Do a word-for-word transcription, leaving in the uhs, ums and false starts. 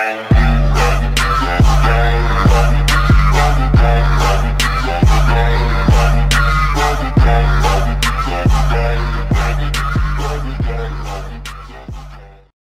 time.